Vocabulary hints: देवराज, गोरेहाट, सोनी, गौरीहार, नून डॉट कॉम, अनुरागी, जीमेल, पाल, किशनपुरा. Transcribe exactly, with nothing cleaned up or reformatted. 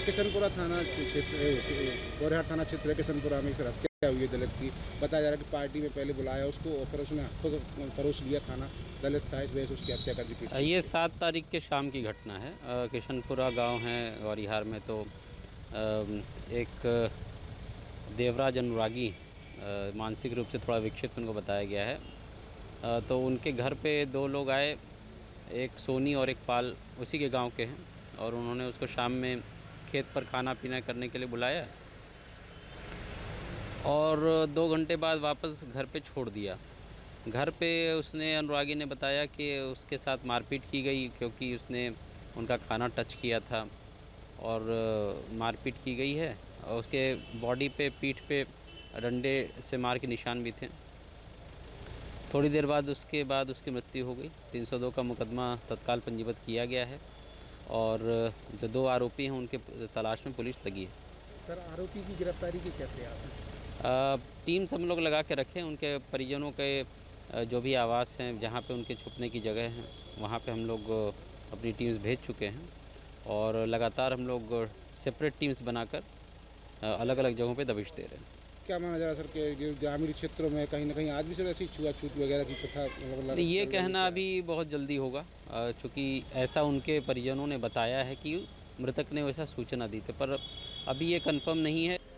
किशनपुरा थाना क्षेत्र, गोरेहाट थाना क्षेत्र किशनपुरा में सड़क हुई दलित की, बताया जा रहा है कि पार्टी में पहले बुलाया उसको और फिर उसने खुद परोस लिया खाना, दलित था, इस वजह से उसकी हत्या कर दी थी। ये सात तारीख के शाम की घटना है। किशनपुरा गांव है गौरीहार में, तो एक देवराज अनुरागी मानसिक रूप से थोड़ा विक्षिप्त उनको बताया गया है, तो उनके घर पे दो लोग आए, एक सोनी और एक पाल, उसी के गाँव के हैं, और उन्होंने उसको शाम में खेत पर खाना पीना करने के लिए बुलाया और दो घंटे बाद वापस घर पे छोड़ दिया। घर पे उसने, अनुरागी ने बताया कि उसके साथ मारपीट की गई क्योंकि उसने उनका खाना टच किया था और मारपीट की गई है, और उसके बॉडी पे, पीठ पे डंडे से मार के निशान भी थे। थोड़ी देर बाद उसके बाद उसकी मृत्यु हो गई। तीन सौ दो का मुकदमा तत्काल पंजीबद्ध किया गया है और जो दो आरोपी हैं उनके तलाश में पुलिस लगी है। सर, आरोपी की गिरफ्तारी की क्या प्रयास है? आ, टीम सब लोग लगा के रखें, उनके परिजनों के जो भी आवास हैं, जहाँ पे उनके छुपने की जगह हैं, वहाँ पे हम लोग अपनी टीम्स भेज चुके हैं और लगातार हम लोग सेपरेट टीम्स बनाकर अलग अलग जगहों पे दबिश दे रहे हैं। क्या माना जा रहा है सर कि ग्रामीण क्षेत्रों में कहीं ना कहीं आज भी सर ऐसी छुआछूत वगैरह की प्रथा? ये कहना अभी बहुत जल्दी होगा, चूँकि ऐसा उनके परिजनों ने बताया है कि मृतक ने वैसा सूचना दी थी, पर अभी ये कन्फर्म नहीं है।